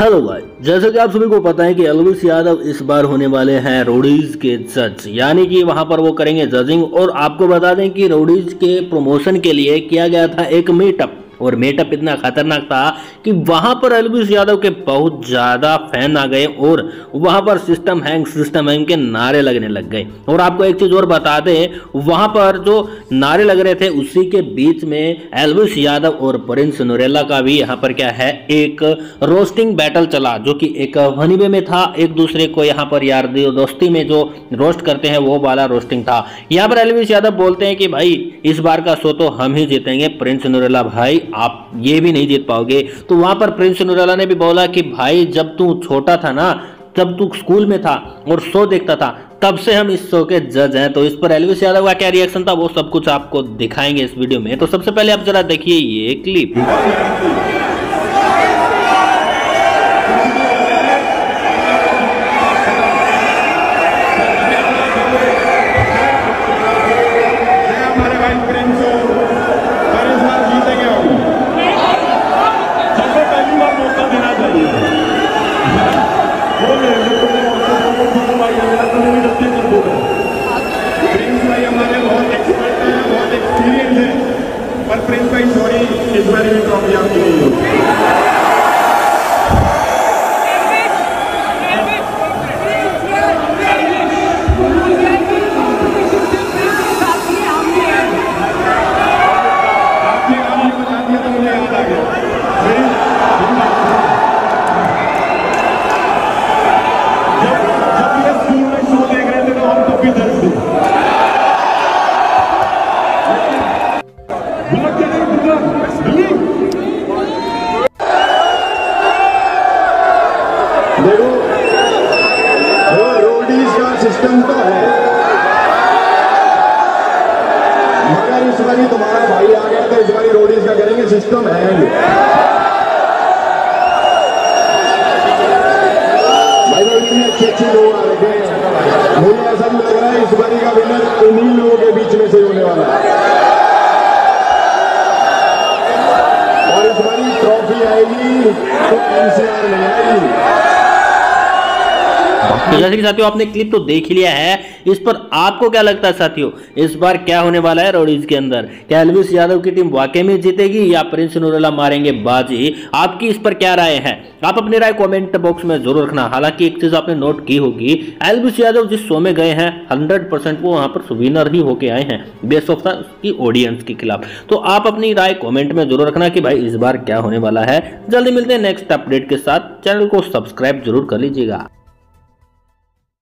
Hello भाई, जैसे कि आप सभी को पता है कि एल्विश यादव इस बार होने वाले हैं रोडीज के जज, यानी कि वहां पर वो करेंगे जजिंग। और आपको बता दें कि रोडीज के प्रमोशन के लिए किया गया था एक मीटअप, और मीटअप इतना खतरनाक था कि वहां पर एल्विश यादव के बहुत ज्यादा फैन आ गए और वहां पर सिस्टम हैंग के नारे लगने लग गए। और आपको एक चीज और बता दें, वहां पर जो नारे लग रहे थे उसी के बीच में एल्विश यादव और प्रिंस नरेला का भी यहां पर क्या है एक रोस्टिंग बैटल चला, जो कि एक वनीबे में था। एक दूसरे को यहाँ पर यार दोस्ती में जो रोस्ट करते हैं वो वाला रोस्टिंग था। यहाँ पर एल्विश यादव बोलते हैं कि भाई इस बार का शो तो हम ही जीतेंगे, प्रिंस नरेला भाई आप ये भी नहीं जीत पाओगे। तो वहां पर प्रिंस नूराला ने भी बोला कि भाई जब तू छोटा था ना, जब तू स्कूल में था और शो देखता था, तब से हम इस शो के जज हैं। तो इस पर एल्विश यादव का क्या रिएक्शन था वो सब कुछ आपको दिखाएंगे इस वीडियो में। तो सबसे पहले आप जरा देखिए ये क्लिप। सिस्टम तो है मगर इस बार तुम्हारा भाई आ गया तो इस बार रोडीज का करेंगे सिस्टम है। भाई इतने अच्छे अच्छे लोग आ रहे हैं, मुझे ऐसा भी लग रहा है इस बारी का विनर उन्हीं लोगों के बीच में से होने वाला है। और इस बारी ट्रॉफी आएगी तो एनसीआर में आएगी। तो जैसे कि साथियों आपने क्लिप तो देख लिया है, इस पर आपको क्या लगता है साथियों इस बार क्या होने वाला है रोडीज के अंदर? क्या एल्विश यादव की टीम वाकई में जीतेगी या प्रिंस नूरुल्ला मारेंगे बाजी? आपकी इस पर क्या राय है? आप अपनी राय कमेंट बॉक्स में जरूर रखना। हालांकि एक चीज आपने नोट की होगी, एल्विश यादव जिस शो में गए हैं 100% वो वहां पर विनर ही होके आए हैं बेस्ट ऑफ की ऑडियंस के खिलाफ। तो आप अपनी राय कॉमेंट में जरूर रखना कि भाई इस बार क्या होने वाला है। जल्दी मिलते हैं नेक्स्ट अपडेट के साथ, चैनल को सब्सक्राइब जरूर कर लीजिएगा।